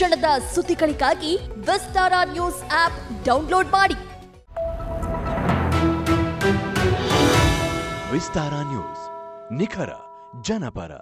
ತಕ್ಷಣದ ಸುದ್ದಿಗಳಿಗಾಗಿ ವಿಸ್ತಾರ news app download ಮಾಡಿ। ವಿಸ್ತಾರ ನ್ಯೂಸ್ ನಿಖರ ಜನಪರ।